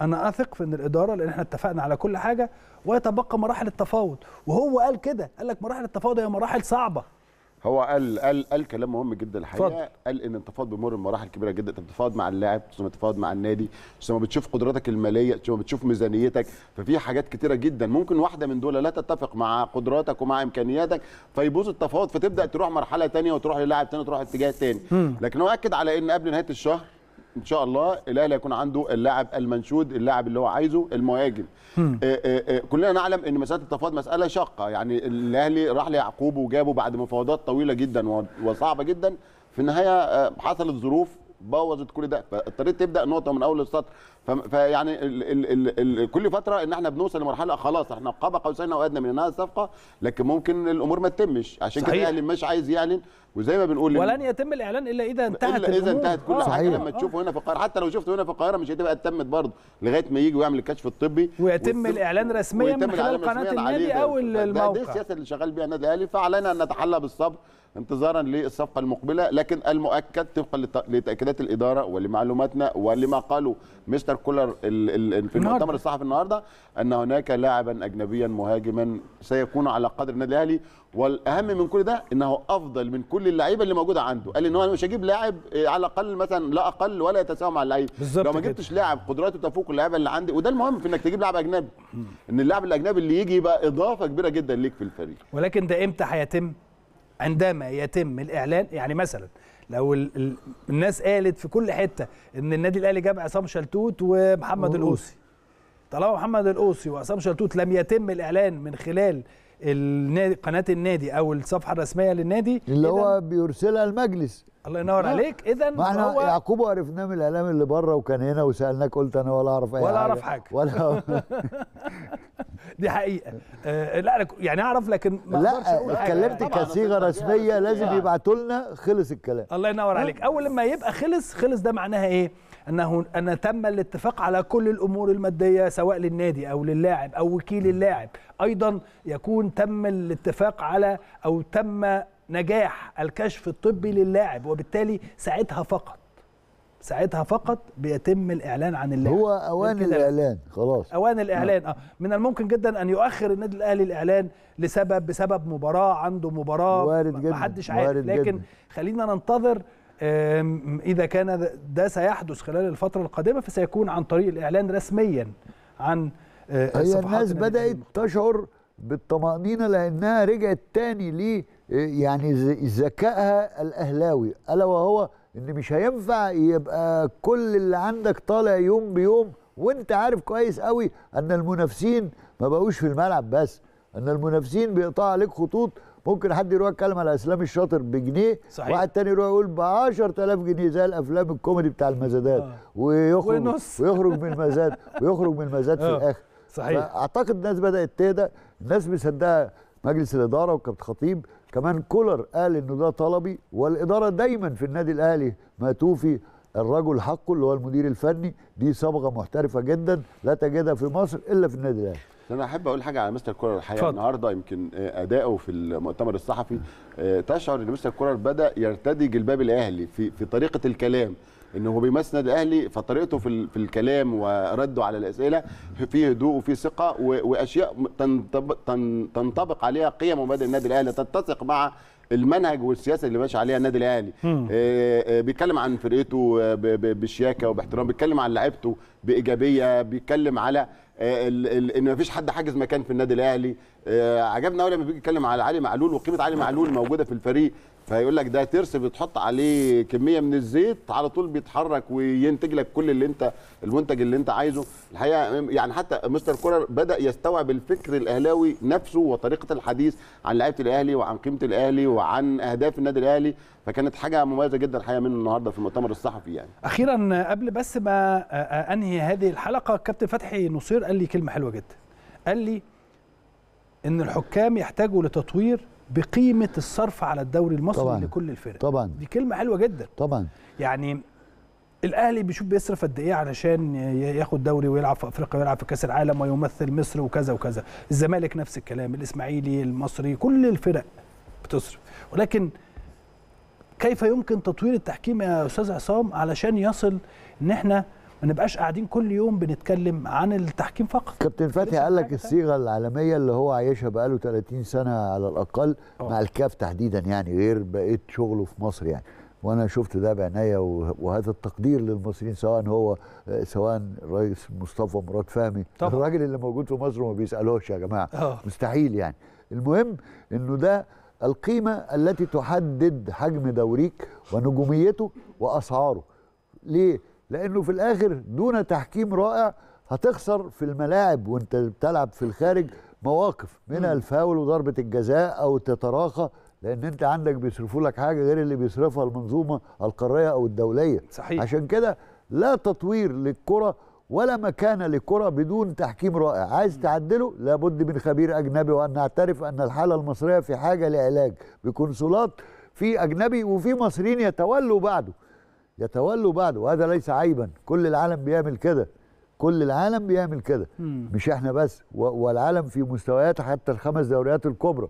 انا اثق في ان الاداره لان احنا اتفقنا على كل حاجه ويتبقى مراحل التفاوض. وهو قال كده، قال لك مراحل التفاوض هي مراحل صعبه. هو قال قال قال كلام مهم جدا الحقيقه. فضل. قال ان التفاوض بيمر بمراحل كبيره جدا. انت بتتفاوض مع اللاعب ثم تتفاوض مع النادي ثم بتشوف قدراتك الماليه ثم بتشوف ميزانيتك، ففي حاجات كتيره جدا ممكن واحده من دول لا تتفق مع قدراتك ومع امكانياتك فيبوظ التفاوض، فتبدا تروح مرحله ثانيه وتروح للاعب ثاني وتروح اتجاه ثاني. لكن هو اكد على ان قبل نهايه الشهر ان شاء الله الاهلي هيكون عنده اللاعب المنشود، اللاعب اللي هو عايزه، المهاجم. كلنا نعلم ان مساله التفاوض مساله شاقه، يعني الاهلي راح ليعقوب وجابه بعد مفاوضات طويله جدا وصعبه جدا، في النهايه حصلت ظروف بوظت كل ده، فاضطريت تبدا نقطه من اول السطر. فيعني كل فتره ان احنا بنوصل لمرحله خلاص احنا قاب قوسين او ادنى من انها الصفقه، لكن ممكن الامور ما تتمش، عشان كده الاهلي مش عايز يعلن، وزي ما بنقول ولن يتم الاعلان الا اذا انتهت الا اذا انتهت كل آه حاجه. لما آه تشوفه آه هنا في القاهره، حتى لو شفته هنا في القاهره مش هتبقى اتمت برضه لغايه ما يجي ويعمل الكشف الطبي ويتم الاعلان رسميا من خلال قناه النادي او الموقع. دي السياسه اللي شغال بيها النادي الاهلي، فعلينا ان نتحلى بالصبر انتظارا للصفقه المقبله. لكن المؤكد طبقا لتاكيدات الاداره ولمعلوماتنا ولما قاله مستر كولر في المؤتمر الصحفي النهارده ان هناك لاعبا اجنبيا مهاجما سيكون على قدر النادي الاهلي، والاهم من كل ده انه افضل من كل اللعيبه اللي موجوده عنده. قال ان هو مش هجيب لاعب على الاقل مثلا لا اقل ولا يتساوى مع اللعيب. لو ما جبتش لاعب قدراته تفوق اللعيبه اللي عندي، وده المهم في انك تجيب لاعب اجنبي، ان اللاعب الاجنبي اللي يجي يبقى اضافه كبيره جدا ليك في الفريق. ولكن ده امتى هيتم؟ عندما يتم الاعلان. يعني مثلا لو الناس قالت في كل حته ان النادي الاهلي جاب عصام شلتوت ومحمد القوصي، طالما محمد القوصي وعصام شلتوت لم يتم الاعلان من خلال النادي قناه النادي او الصفحه الرسميه للنادي اللي هو بيرسلها المجلس. الله ينور عليك. اذا ما احنا هو... يعقوب وعرفناه من الاعلام اللي بره وكان هنا وسالناك، قلت انا ولا اعرف اي ولا اعرف حاجه ولا دي حقيقه. آه لا يعني اعرف لكن ما اقدرش اقول. لا اتكلمت كصيغه رسميه، لازم يبعتوا لنا. خلص الكلام. الله ينور عليك. اول لما يبقى خلص خلص ده معناها ايه؟ انه ان تم الاتفاق على كل الامور الماديه سواء للنادي او للاعب او وكيل اللاعب، ايضا يكون تم الاتفاق على او تم نجاح الكشف الطبي للاعب، وبالتالي ساعتها فقط ساعتها فقط بيتم الاعلان عن اللاعب. هو اوان الاعلان خلاص. اوان الاعلان. اه من الممكن جدا ان يؤخر النادي الاهلي الاعلان لسبب بسبب مباراه، عنده مباراه وارد جدا، محدش عارف. لكن خلينا ننتظر اذا كان ده سيحدث خلال الفتره القادمه، فسيكون عن طريق الاعلان رسميا عن هي الناس بدات تشعر بالطمأنينة لأنها رجعت تاني ليه يعني ذكائها الأهلاوي، ألا وهو إن مش هينفع يبقى كل اللي عندك طالع يوم بيوم، وأنت عارف كويس قوي أن المنافسين ما بقوش في الملعب بس، أن المنافسين بيقطعوا عليك خطوط. ممكن حد يروح يتكلم على اسلام الشاطر بجنيه، واحد تاني يروح يقول ب عشرة آلاف جنيه زي الافلام الكوميدي بتاع المزادات. آه. ويخرج ونص. ويخرج من المزاد ويخرج من المزاد في الآخر. صحيح. فاعتقد الناس بدات تهدى، الناس مصدقه مجلس الاداره وكابتن خطيب، كمان كولر قال انه ده طلبي، والاداره دايما في النادي الاهلي ما توفي الرجل حقه اللي هو المدير الفني. دي صبغه محترفه جدا لا تجدها في مصر الا في النادي الاهلي. انا احب اقول حاجه على مستر كولر الحقيقه النهارده، يمكن اداؤه في المؤتمر الصحفي تشعر ان مستر كولر بدا يرتدي جلباب الاهلي في في طريقه الكلام، ان هو بيمثل النادي الاهلي، فطريقته في في الكلام ورده على الاسئله في هدوء وفي ثقه واشياء تنطبق عليها قيم ومبادئ النادي الاهلي، تتسق مع المنهج والسياسه اللي ماشي عليها النادي الاهلي. بيتكلم عن فرقته بشياكه وباحترام، بيتكلم عن لعيبته بايجابيه، بيتكلم على ان مفيش حد حاجز مكان في النادي الاهلي. عجبنا قوي لما بيجي يتكلم على علي معلول وقيمه علي معلول موجوده في الفريق، فيقول لك ده ترس بتحط عليه كميه من الزيت على طول بيتحرك وينتج لك كل اللي انت المنتج اللي انت عايزه. الحقيقه يعني حتى مستر كولر بدا يستوعب الفكر الاهلاوي نفسه وطريقه الحديث عن لعيبه الاهلي وعن قيمه الاهلي وعن اهداف النادي الاهلي، فكانت حاجه مميزه جدا الحقيقه منه النهارده في المؤتمر الصحفي. يعني اخيرا قبل بس ما انهي هذه الحلقه، كابتن فتحي نصير قال لي كلمه حلوه جدا، قال لي ان الحكام يحتاجوا لتطوير بقيمه الصرف على الدوري المصري طبعًا لكل الفرق. طبعا دي كلمه حلوه جدا. طبعا يعني الاهلي بيشوف بيصرف قد ايه علشان ياخد دوري ويلعب في افريقيا ويلعب في كاس العالم ويمثل مصر وكذا وكذا، الزمالك نفس الكلام، الاسماعيلي، المصري، كل الفرق بتصرف، ولكن كيف يمكن تطوير التحكيم يا استاذ عصام علشان يصل ان احنا ما نبقاش قاعدين كل يوم بنتكلم عن التحكيم فقط؟ كابتن فتحي قال لك الصيغه العالميه اللي هو عايشها بقاله ثلاثين سنة على الاقل. أوه. مع الكاف تحديدا، يعني غير بقيه شغله في مصر يعني، وانا شفت ده بعنايه، وهذا التقدير للمصريين سواء هو سواء الرئيس مصطفى مراد فهمي، الراجل اللي موجود في مصر وما بيسالوش يا جماعه. أوه. مستحيل يعني. المهم انه ده القيمه التي تحدد حجم دوريك ونجوميته واسعاره. ليه؟ لأنه في الآخر دون تحكيم رائع هتخسر في الملاعب وانت بتلعب في الخارج مواقف منها الفاول وضربة الجزاء أو تتراخى، لأن انت عندك بيصرفوا لك حاجة غير اللي بيصرفها المنظومة القارية أو الدولية. صحيح. عشان كده لا تطوير للكرة ولا مكانة للكرة بدون تحكيم رائع. عايز تعدله لابد من خبير أجنبي، وأن نعترف أن الحالة المصرية في حاجة لعلاج بكونسولات في أجنبي وفي مصريين يتولوا بعده يتولوا بعده وهذا ليس عيبا. كل العالم بيعمل كده، كل العالم بيعمل كده، مش احنا بس، والعالم في مستويات حتى الخمس دوريات الكبرى.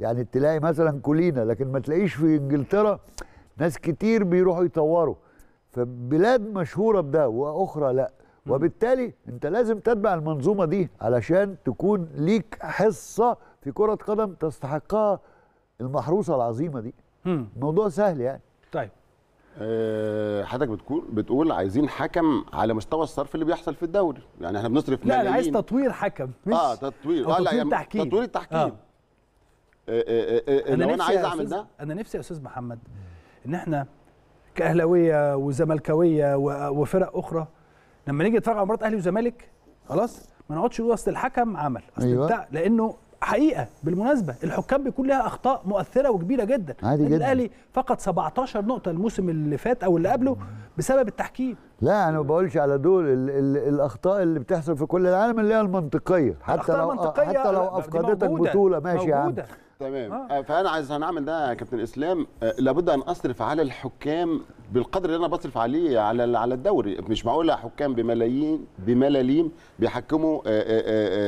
يعني تلاقي مثلا كولينا، لكن ما تلاقيش في انجلترا ناس كتير بيروحوا يطوروا، فبلاد مشهوره بده واخرى لا. وبالتالي انت لازم تتبع المنظومه دي علشان تكون ليك حصه في كره قدم تستحقها المحروسه العظيمه دي. الموضوع سهل يعني. طيب حضرتك بتقول بتقول عايزين حكم على مستوى الصرف اللي بيحصل في الدوري، يعني احنا بنصرف ملايين. لا انا عايز تطوير حكم، مش اه تطوير اه لا تحكيم. تطوير التحكيم. آه. آه آه انا لو انا عايز اعمل ده، انا نفسي يا استاذ محمد ان احنا كاهلاويه وزملكاويه وفرق اخرى لما نيجي نتفرج على مباراه اهلي وزمالك خلاص ما نقعدش نقول اصل الحكم عمل اصل أيوة. بتاع، لانه حقيقه بالمناسبه الحكام بيكون لها اخطاء مؤثره وكبيره جدا. الاهلي فقط سبعتاشر نقطة الموسم اللي فات او اللي قبله بسبب التحكيم. لا انا ما بقولش على دول ال ال الاخطاء اللي بتحصل في كل العالم اللي هي المنطقيه، حتى لو منطقية حتى لو افقدتك بطوله ماشي يا عم. تمام. آه. فانا عايز هنعمل ده يا كابتن اسلام، لابد ان اصرف على الحكام بالقدر اللي انا بصرف عليه على على الدوري. مش معقول حكام بملايين بملاليم بيحكموا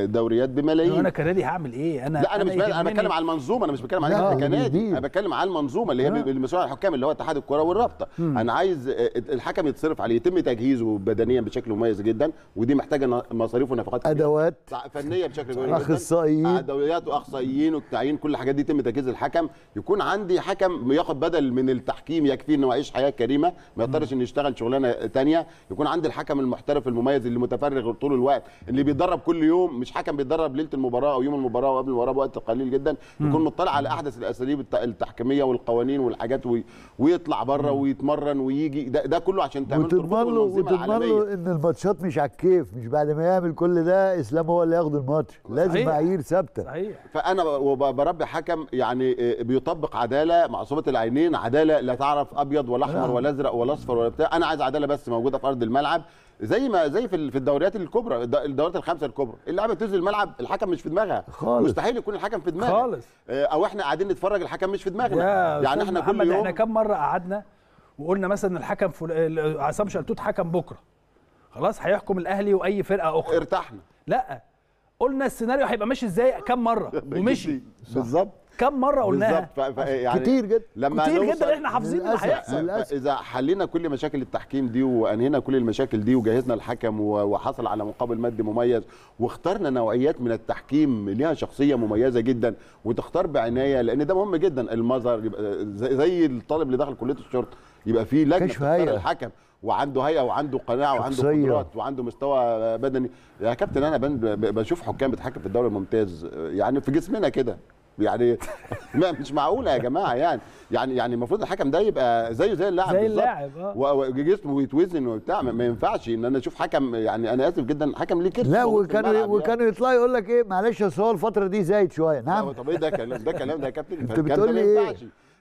دوريات بملايين. انا كنادي هعمل ايه؟ انا لا انا مش انا بتكلم على المنظومه، انا مش بتكلم عليك انت كنادي، انا بتكلم على المنظومه اللي هي المسؤوله عن الحكام اللي هو اتحاد الكره والرابطه. م. انا عايز الحكم يتصرف عليه، يتم تجهيزه بدنيا بشكل مميز جدا، ودي محتاجه مصاريف ونفقات، ادوات فنيه بشكل كويس، اخصائيين، ادويات واخصائيين وتعيين، كل الحاجات دي يتم تجهيز الحكم. يكون عندي حكم ياخد بدل من التحكيم، يكفي انه يعيش حياه كريمه، ما يضطرش انه يشتغل شغلانه ثانيه. يكون عندي الحكم المحترف المميز اللي متفرغ طول الوقت، اللي بيتدرب كل يوم، مش حكم بيتدرب ليله المباراه او يوم المباراه وقبل المباراه بوقت قليل جدا. يكون مطلع على احدث الاساليب التحكيميه والقوانين والحاجات، وي... ويطلع بره ويتمرن ويجي، ده, ده كله عشان تعمل تضمن له ان الماتشات مش على الكيف، مش بعد ما يعمل كل ده اسلام هو اللي ياخد الماتش، لازم معايير ثابته. فانا بربي حكم يعني بيطبق عداله معصوبه العينين، عداله لا تعرف ابيض ولا احمر ولا ازرق ولا اصفر ولا بتاع. انا عايز عداله بس موجوده في ارض الملعب، زي ما زي في الدوريات الكبرى، الدوريات الخمسه الكبرى، اللاعيبه بتنزل الملعب الحكم مش في دماغها خالص. مستحيل يكون الحكم في دماغها خالص، او احنا قاعدين نتفرج الحكم مش في دماغنا. يعني احنا كل يوم، احنا كم مره قعدنا وقلنا مثلا الحكم فل... عصام شلتوت حكم بكره خلاص هيحكم الاهلي واي فرقه اخرى، ارتحنا. لا قلنا السيناريو هيبقى ماشي ازاي كم مره ومشي بالظبط. كم مره قلناها يعني كتير جدا لما كتير جدا احنا حافظين اللي هيحصل. اذا حلينا كل مشاكل التحكيم دي وانهينا كل المشاكل دي وجهزنا الحكم وحصل على مقابل مادي مميز واخترنا نوعيات من التحكيم ليها شخصيه مميزه جدا وتختار بعنايه، لان ده مهم جدا. المظهر زي الطالب اللي دخل كليه الشرطه يبقى فيه لجنه تختار الحكم وعنده هيئه وعنده قناعه وعنده قدرات وعنده مستوى بدني. يا كابتن انا بشوف حكام بتحكم في الدوري الممتاز يعني في جسمنا كده يعني مش معقوله يا جماعه يعني يعني يعني المفروض الحكم ده يبقى زيه زي اللاعب زي اللاعب وجسمه يتوزن وبتاع. ما ينفعش ان انا اشوف حكم يعني انا اسف جدا حكم ليه كده. لا وكانوا وكانوا يطلعوا يقول لك ايه معلش اصل هو الفتره دي زايد شويه. نعم طب ايه ده كلام ده كلام ده يا كابتن انت بتقول لي ايه؟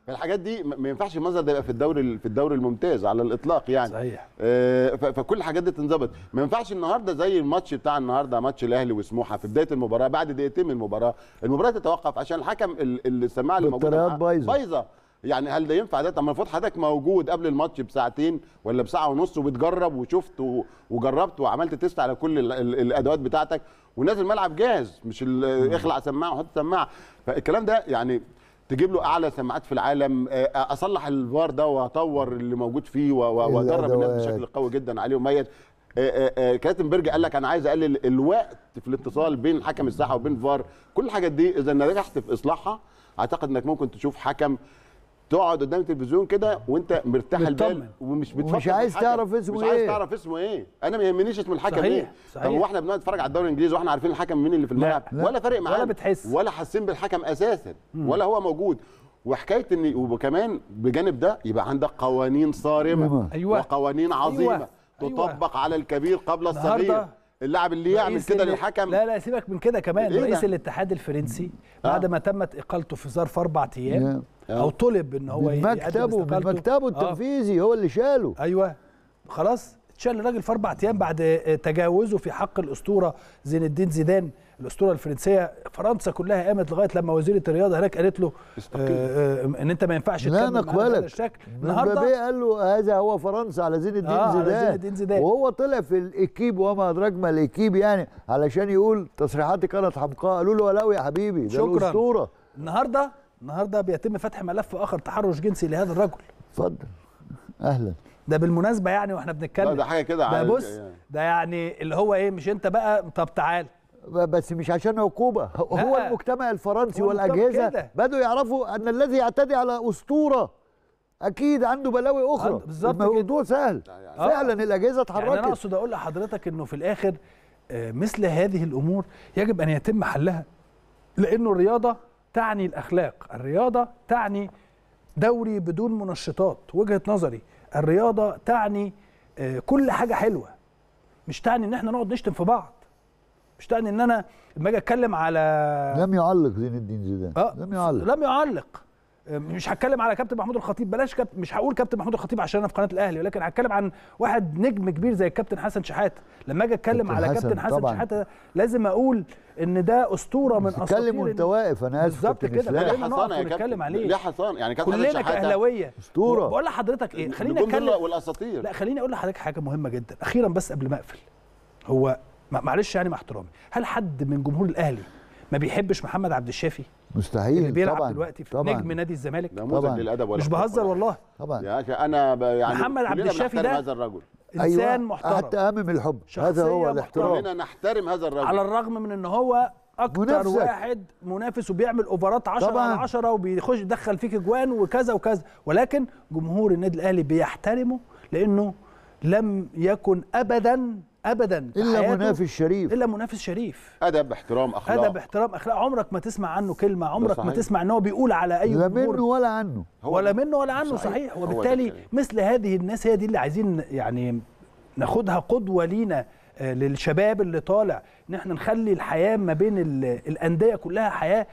فالحاجات دي ما ينفعش المنظر ده يبقى في الدوري في الدوري الممتاز على الاطلاق يعني. صحيح. آه فكل الحاجات دي تنظبط. ما ينفعش النهارده زي الماتش بتاع النهارده ماتش الاهلي وسموحه في بدايه المباراه بعد دقيقتين من المباراه المباراه تتوقف عشان الحكم السماعه اللي موجوده بايظه. يعني هل ده ينفع ده؟ طب ما المفروض حضرتك موجود قبل الماتش بساعتين ولا بساعه ونص وبتجرب وشفت وجربت وعملت تيست على كل الادوات بتاعتك ونازل الملعب جاهز مش اخلع سماعه وحط سماعه. فالكلام ده يعني تجيب له اعلى سماعات في العالم، اصلح الفار ده واطور اللي موجود فيه وادرب الناس بشكل قوي جدا عليه ومميز. كراتنبرج قال لك انا عايز اقلل الوقت في الاتصال بين حكم الساحه وبين الفار. كل الحاجات دي اذا نجحت في اصلاحها اعتقد انك ممكن تشوف حكم تقعد قدام التلفزيون كده وانت مرتاح البال ومش بتفكر مش عايز تعرف اسمه مش ايه مش عايز تعرف اسمه ايه. انا ما يهمنيش اسم الحكم. صحيح. ايه صحيح. طب واحنا بنقعد نتفرج على الدوري الانجليزي واحنا عارفين الحكم مين اللي في الملعب ولا فارق معانا ولا بتحس ولا حاسين بالحكم اساسا ولا هو موجود. وحكايه ان وكمان بجانب ده يبقى عندك قوانين صارمه. أيوة. وقوانين عظيمه. أيوة. تطبق. أيوة. على الكبير قبل الصغير. اللاعب اللي يعمل كده للحكم لا لا سيبك من كده. كمان إيه رئيس الاتحاد الفرنسي بعد ما تمت اقالته في ظرف اربع ايام او طلب ان هو مكتبه مكتبه التنفيذي هو اللي شاله. ايوه خلاص اتشال الراجل في اربع ايام بعد تجاوزه في حق الاسطوره زين الدين زيدان الاسطوره الفرنسيه. فرنسا كلها قامت لغايه لما وزيره الرياضه هناك قالت له آه ان انت ما ينفعش تكمل بهذا الشكل. النهارده قال له هذا هو فرنسا على زين الدين آه زيدان زيدان. وهو طلع في الاكيب وما ادراك ما الاكيب يعني علشان يقول تصريحاتي كانت حمقاء. قالوا له ولو يا حبيبي ده الاسطوره. النهارده النهارده بيتم فتح ملف اخر تحرش جنسي لهذا الرجل. اتفضل اهلا. ده بالمناسبه يعني واحنا بنتكلم ده حاجه كده ده بص يعني. ده يعني اللي هو ايه مش انت بقى طب تعال بس مش عشان عقوبه هو آه. المجتمع الفرنسي والاجهزه بدوا يعرفوا ان الذي يعتدي على اسطوره اكيد عنده بلاوي اخرى. الموضوع سهل يعني فعلا آه. الاجهزه اتحركت. يعني انا اقصد اقول لحضرتك انه في الاخر مثل هذه الامور يجب ان يتم حلها لانه الرياضه تعني الأخلاق. الرياضة تعني دوري بدون منشطات وجهة نظري. الرياضة تعني كل حاجة حلوة مش تعني ان احنا نقعد نشتم في بعض مش تعني ان انا لما اجي اتكلم على لم يعلق زين الدين زيدان آه. لم يعلق لم يعلق مش هتكلم على كابتن محمود الخطيب بلاش كابتن مش هقول كابتن محمود الخطيب عشان انا في قناه الاهلي ولكن هتكلم عن واحد نجم كبير زي الكابتن حسن شحاته. لما اجي اتكلم على كابتن حسن شحاته لازم اقول ان ده اسطوره من اساطير اتكلم وانت واقف. انا اسف بالظبط كده ليه حصانه يا كابتن ليه حصانه يعني كابتن حسن شحاته كلنا كاهلاويه اسطوره. بقول لحضرتك ايه خليني اتكلم والاساطير لا خليني اقول لحضرتك حاجه مهمه جدا اخيرا بس قبل ما اقفل. هو معلش يعني مع احترامي هل حد من جمهور الاهلي ما بيحبش محمد عبد الشافي؟ مستحيل اللي بيلعب طبعا دلوقتي في طبعا نجم نادي الزمالك طبعا للأدب ولا مش بهزر والله طبعا يا اخي انا يعني محمد عبد الشافي ده هذا الرجل انسان أيوة محترم حتى أمم الحب هذا هو الاحترام كلنا نحترم هذا الرجل على الرغم من ان هو اكتر منافسك. واحد منافس وبيعمل اوفرات عشرة على عشرة وبيخش يدخل فيك اجوان وكذا وكذا ولكن جمهور النادي الاهلي بيحترمه لانه لم يكن ابدا ابدا الا منافس شريف الا منافس شريف ادب احترام اخلاق ادب احترام اخلاق. عمرك ما تسمع عنه كلمه عمرك ما تسمع ان هو بيقول على اي لا منه ولا عنه ولا منه ولا عنه. صحيح, صحيح. وبالتالي مثل هذه الناس هي دي اللي عايزين يعني ناخدها قدوه لينا للشباب اللي طالع ان احنا نخلي الحياه ما بين الانديه كلها حياه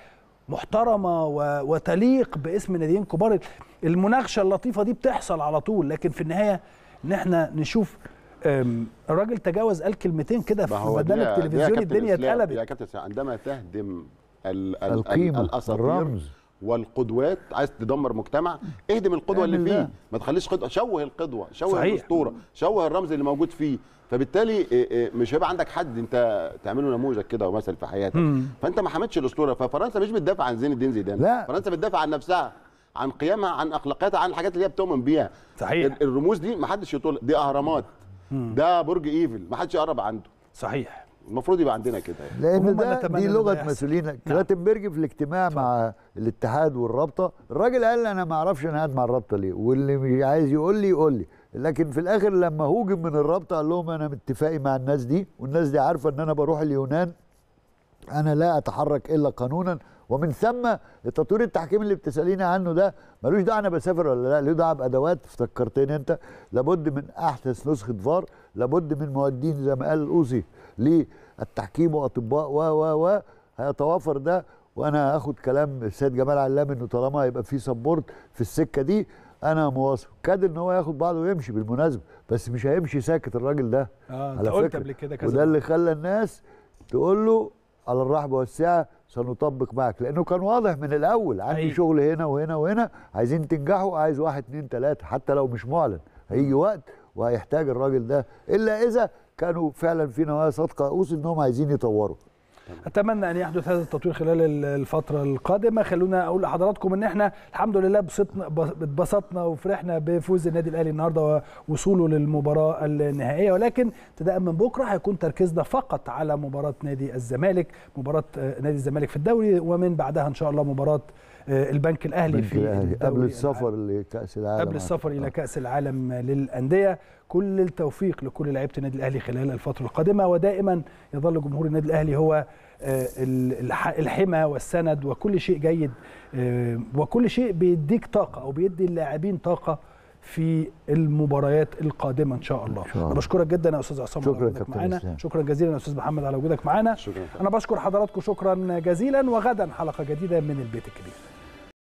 محترمه وتليق باسم ناديين كبار. المناقشه اللطيفه دي بتحصل على طول لكن في النهايه ان احنا نشوف الراجل تجاوز قال كلمتين كده في برنامج تلفزيوني الدنيا اتقلبت. يا كابتن عندما تهدم القيمه الاساطير والقدوات. عايز تدمر مجتمع اهدم القدوه اللي فيه، ما تخليش قدوه، شوه القدوه، شوه الاسطوره، شوه الرمز اللي موجود فيه. فبالتالي مش هيبقى عندك حد انت تعمله نموذج كده ومثل في حياتك. مم. فانت ما حمدتش الاسطوره. ففرنسا مش بتدافع عن زين الدين زيدان، لا. فرنسا بتدافع عن نفسها، عن قيمها، عن اخلاقياتها، عن الحاجات اللي هي بتؤمن بيها. صحيح. الرموز دي ما حدش يطول، دي اهرامات، مم. ده برج ايفل، ما حدش يقرب عنده. صحيح. المفروض يبقى عندنا كده يعني. لان ده دي لغه مسؤولين. كراتنبرج في الاجتماع طبعا. مع الاتحاد والرابطه، الراجل قال انا ما اعرفش انا قاعد مع الرابطه ليه، واللي عايز يقول لي يقول لي، لكن في الاخر لما هوجم من الرابطه قال لهم انا متفقي مع الناس دي، والناس دي عارفه ان انا بروح اليونان، انا لا اتحرك الا قانونا. ومن ثم التطوير التحكيمي اللي بتساليني عنه ده ملوش داعي انا بسافر ولا لا، له داعي بادوات. افتكرتني انت، لابد من احدث نسخه فار، لابد من معدين زي ما قال القوصي للتحكيم واطباء و و و هيتوافر ده. وانا هاخد كلام السيد جمال علام انه طالما هيبقى في سبورت في السكه دي انا مواصل. كاد ان هو ياخد بعضه ويمشي بالمناسبه، بس مش هيمشي ساكت الراجل ده. اه انت قلت قبل كده كذا، وده اللي خلى الناس تقول له على الرحب والسعه سنطبق معك، لانه كان واضح من الاول عندي أيه. شغل هنا وهنا وهنا، عايزين تنجحوا، عايز واحد اتنين تلاته، حتى لو مش معلن هيجي وقت وهيحتاج الراجل ده، الا اذا كانوا فعلا في نوايا صادقه اوصل انهم عايزين يطوروا. اتمنى ان يحدث هذا التطوير خلال الفتره القادمه. خلونا اقول لحضراتكم ان احنا الحمد لله بسطنا اتبسطنا وفرحنا بفوز النادي الاهلي النهارده ووصوله للمباراه النهائيه، ولكن ابتداء من بكره هيكون تركيزنا فقط على مباراه نادي الزمالك، مباراه نادي الزمالك في الدوري، ومن بعدها ان شاء الله مباراه البنك الاهلي في الدوري قبل السفر لكاس العالم، قبل السفر الى كاس العالم للانديه. كل التوفيق لكل لعيبه النادي الاهلي خلال الفتره القادمه، ودائما يظل جمهور النادي الاهلي هو الحمى والسند وكل شيء جيد، وكل شيء بيديك طاقه او بيدي اللاعبين طاقه في المباريات القادمه ان شاء الله. انا بشكرك جدا يا استاذ عصام على وجودك معانا، شكرا جزيلا يا استاذ محمد على وجودك معانا، انا بشكر حضراتكم شكرا جزيلا، وغدا حلقه جديده من البيت الكبير.